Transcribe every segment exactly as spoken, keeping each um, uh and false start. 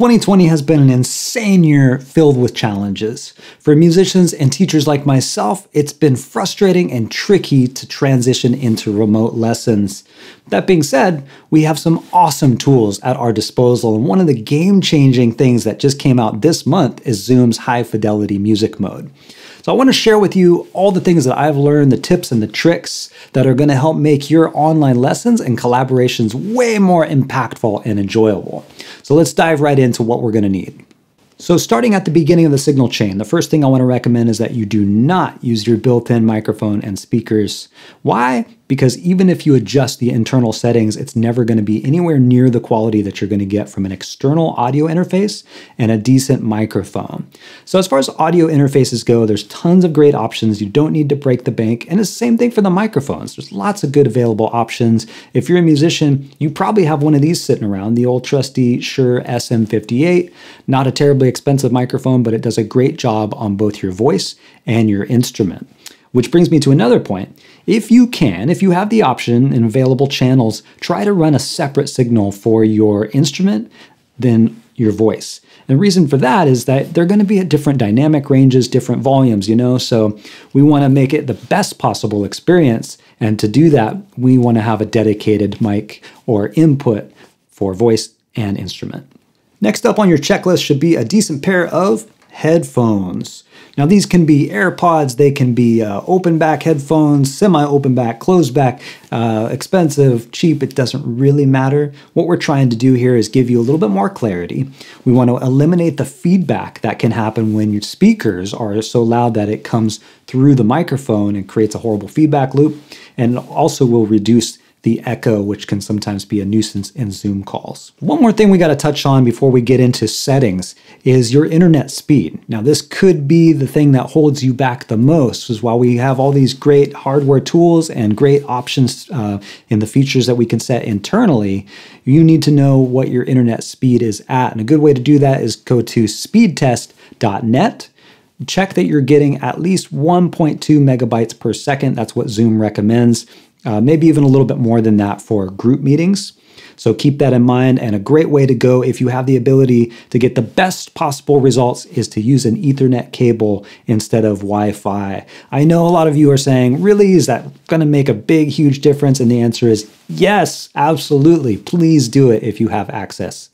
twenty twenty has been an insane year filled with challenges. For musicians and teachers like myself, it's been frustrating and tricky to transition into remote lessons. That being said, we have some awesome tools at our disposal, and one of the game-changing things that just came out this month is Zoom's high-fidelity music mode. So I want to share with you all the things that I've learned, the tips and the tricks that are going to help make your online lessons and collaborations way more impactful and enjoyable. So let's dive right into what we're going to need. So starting at the beginning of the signal chain, the first thing I want to recommend is that you do not use your built-in microphone and speakers. Why? Because even if you adjust the internal settings, it's never going to be anywhere near the quality that you're going to get from an external audio interface and a decent microphone. So as far as audio interfaces go, there's tons of great options. You don't need to break the bank. And it's the same thing for the microphones. There's lots of good available options. If you're a musician, you probably have one of these sitting around, the old trusty Shure S M fifty-eight. Not a terribly expensive microphone, but it does a great job on both your voice and your instrument. Which brings me to another point. If you can, if you have the option and available channels, try to run a separate signal for your instrument than your voice. And the reason for that is that they're going to be at different dynamic ranges, different volumes, you know, so we want to make it the best possible experience. And to do that, we want to have a dedicated mic or input for voice and instrument. Next up on your checklist should be a decent pair of headphones. Now these can be AirPods, they can be uh, open back headphones, semi-open back, closed back, uh, expensive, cheap, it doesn't really matter. What we're trying to do here is give you a little bit more clarity. We want to eliminate the feedback that can happen when your speakers are so loud that it comes through the microphone and creates a horrible feedback loop, and also will reduce the echo, which can sometimes be a nuisance in Zoom calls. One more thing we gotta touch on before we get into settings is your internet speed. Now this could be the thing that holds you back the most, is while we have all these great hardware tools and great options uh, in the features that we can set internally, you need to know what your internet speed is at. And a good way to do that is go to speed test dot net. Check that you're getting at least one point two megabytes per second. That's what Zoom recommends. Uh, maybe even a little bit more than that for group meetings. So keep that in mind, and a great way to go if you have the ability to get the best possible results is to use an Ethernet cable instead of Wi-Fi. I know a lot of you are saying, really, is that going to make a big, huge difference? And the answer is yes, absolutely. Please do it if you have access.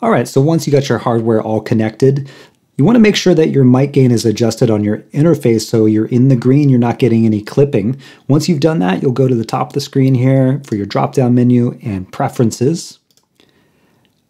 All right, so once you got your hardware all connected, you want to make sure that your mic gain is adjusted on your interface so you're in the green, you're not getting any clipping. Once you've done that, you'll go to the top of the screen here for your drop-down menu and preferences.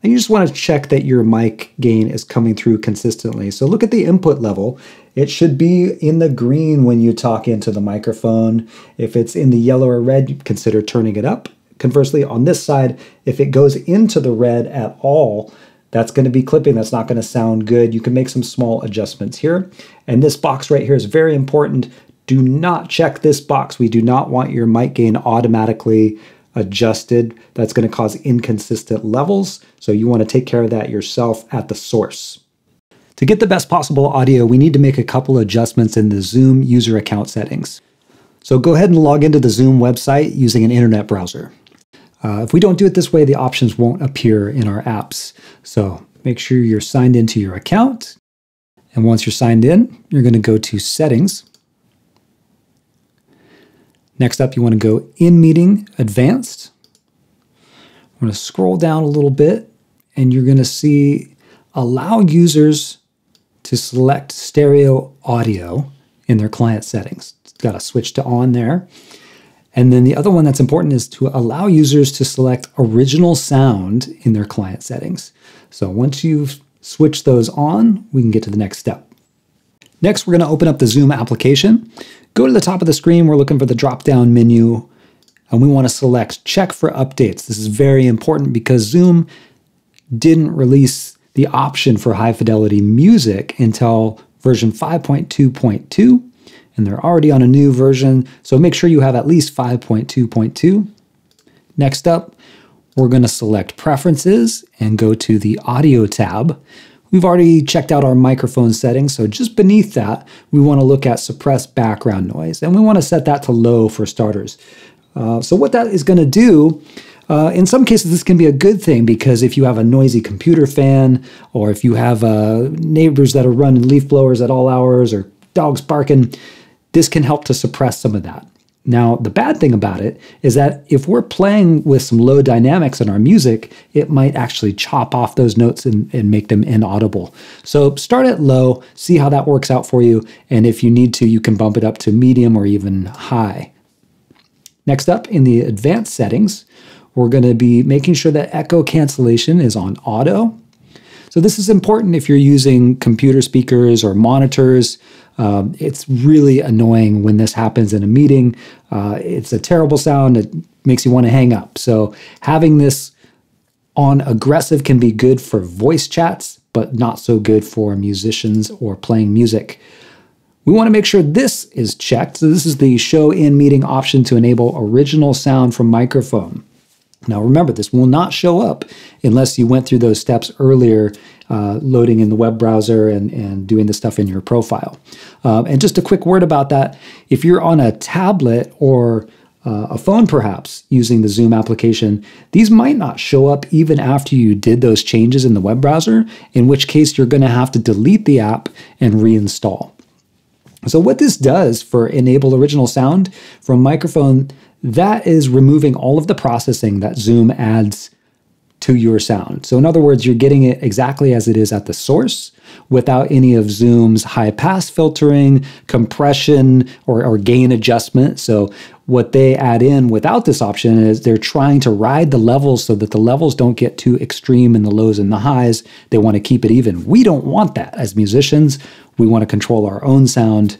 And you just want to check that your mic gain is coming through consistently. So look at the input level. It should be in the green when you talk into the microphone. If it's in the yellow or red, consider turning it up. Conversely, on this side, if it goes into the red at all, that's going to be clipping. That's not going to sound good. You can make some small adjustments here. And this box right here is very important. Do not check this box. We do not want your mic gain automatically adjusted. That's going to cause inconsistent levels. So you want to take care of that yourself at the source. To get the best possible audio, we need to make a couple adjustments in the Zoom user account settings. So go ahead and log into the Zoom website using an internet browser. Uh, if we don't do it this way, the options won't appear in our apps. So make sure you're signed into your account. And once you're signed in, you're going to go to Settings. Next up, you want to go In Meeting, Advanced. I'm going to scroll down a little bit, and you're going to see Allow Users to Select Stereo Audio in their client settings. It's got to switch to on there. And then the other one that's important is to allow users to select original sound in their client settings. So once you've switched those on, we can get to the next step. Next, we're going to open up the Zoom application. Go to the top of the screen. We're looking for the drop-down menu, and we want to select Check for Updates. This is very important because Zoom didn't release the option for high-fidelity music until version five point two point two. And they're already on a new version, so make sure you have at least five point two point two. Next up, we're going to select Preferences and go to the Audio tab. We've already checked out our microphone settings, so just beneath that, we want to look at Suppress Background Noise, and we want to set that to low for starters. Uh, so what that is going to do Uh, in some cases, this can be a good thing because if you have a noisy computer fan, or if you have uh, neighbors that are running leaf blowers at all hours, or dogs barking, this can help to suppress some of that. Now, the bad thing about it is that if we're playing with some low dynamics in our music, it might actually chop off those notes and, and make them inaudible. So start at low, see how that works out for you, and if you need to, you can bump it up to medium or even high. Next up, in the advanced settings, we're going to be making sure that echo cancellation is on auto. So this is important if you're using computer speakers or monitors. Um, it's really annoying when this happens in a meeting. Uh, it's a terrible sound. It makes you want to hang up. So having this on aggressive can be good for voice chats, but not so good for musicians or playing music. We want to make sure this is checked. So this is the show in meeting option to enable original sound from microphone. Now remember, this will not show up unless you went through those steps earlier, uh, loading in the web browser and, and doing the stuff in your profile. Um, and just a quick word about that. If you're on a tablet or uh, a phone perhaps using the Zoom application, these might not show up even after you did those changes in the web browser, in which case you're going to have to delete the app and reinstall. So what this does for enable original sound from microphone, that is removing all of the processing that Zoom adds to your sound. So in other words, you're getting it exactly as it is at the source without any of Zoom's high pass filtering, compression, or, or gain adjustment. So what they add in without this option is they're trying to ride the levels so that the levels don't get too extreme in the lows and the highs. They want to keep it even. We don't want that as musicians. We want to control our own sound.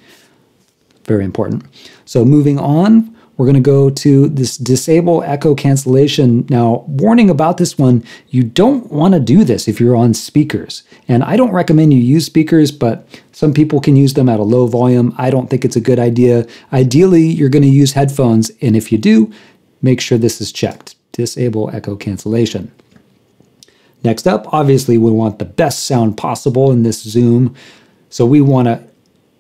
Very important. So moving on, we're going to go to this disable echo cancellation. Now, warning about this one, you don't want to do this if you're on speakers. And I don't recommend you use speakers, but some people can use them at a low volume. I don't think it's a good idea. Ideally, you're going to use headphones. And if you do, make sure this is checked. Disable echo cancellation. Next up, obviously, we want the best sound possible in this Zoom. So we want to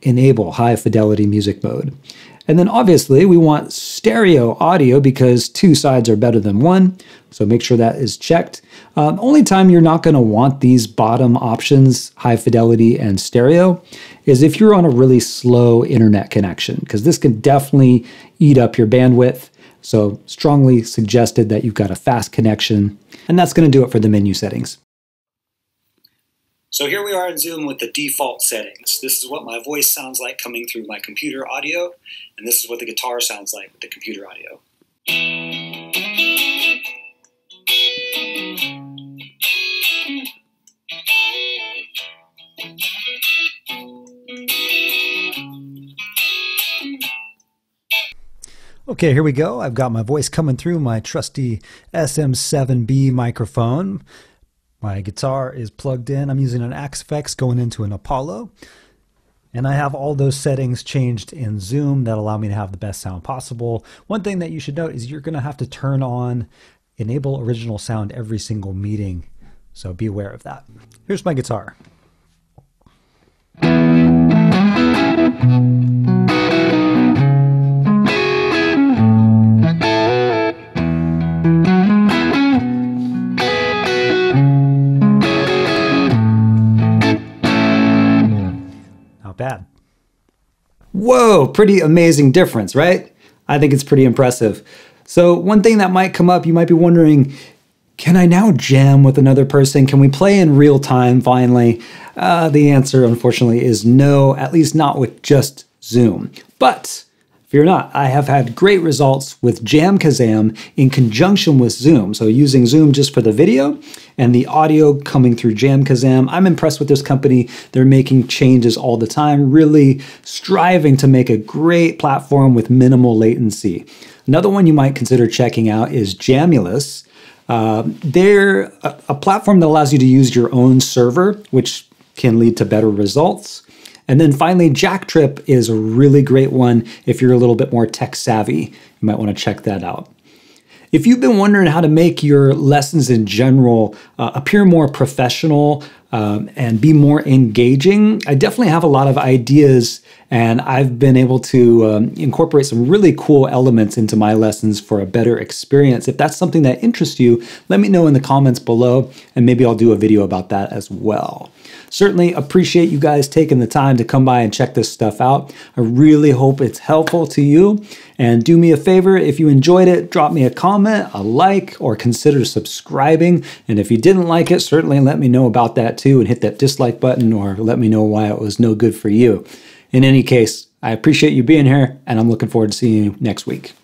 enable high fidelity music mode. And then obviously we want stereo audio because two sides are better than one. So make sure that is checked. Um, only time you're not going to want these bottom options, high fidelity and stereo, is if you're on a really slow internet connection, because this can definitely eat up your bandwidth. So strongly suggested that you've got a fast connection. And that's going to do it for the menu settings. So here we are in Zoom with the default settings. This is what my voice sounds like coming through my computer audio, and this is what the guitar sounds like with the computer audio. Okay, here we go. I've got my voice coming through my trusty S M seven B microphone. My guitar is plugged in. I'm using an Axe F X going into an Apollo. And I have all those settings changed in Zoom that allow me to have the best sound possible. One thing that you should note is you're going to have to turn on enable original sound every single meeting. So be aware of that. Here's my guitar. Bad. Whoa, pretty amazing difference, right? I think it's pretty impressive. So one thing that might come up, you might be wondering, can I now jam with another person? Can we play in real time finally? Uh, the answer, unfortunately, is no, at least not with just Zoom. But fear not, I have had great results with JamKazam in conjunction with Zoom. So using Zoom just for the video, and the audio coming through JamKazam. I'm impressed with this company. They're making changes all the time, really striving to make a great platform with minimal latency. Another one you might consider checking out is Jamulus. Uh, they're a, a platform that allows you to use your own server, which can lead to better results. And then finally, JackTrip is a really great one if you're a little bit more tech savvy. You might want to check that out. If you've been wondering how to make your lessons in general uh, appear more professional, um, and be more engaging. I definitely have a lot of ideas, and I've been able to um, incorporate some really cool elements into my lessons for a better experience. If that's something that interests you, let me know in the comments below, and maybe I'll do a video about that as well. Certainly appreciate you guys taking the time to come by and check this stuff out. I really hope it's helpful to you. And do me a favor, if you enjoyed it, drop me a comment, a like, or consider subscribing. And if you didn't like it, certainly let me know about that too, and hit that dislike button, or let me know why it was no good for you. In any case, I appreciate you being here, and I'm looking forward to seeing you next week.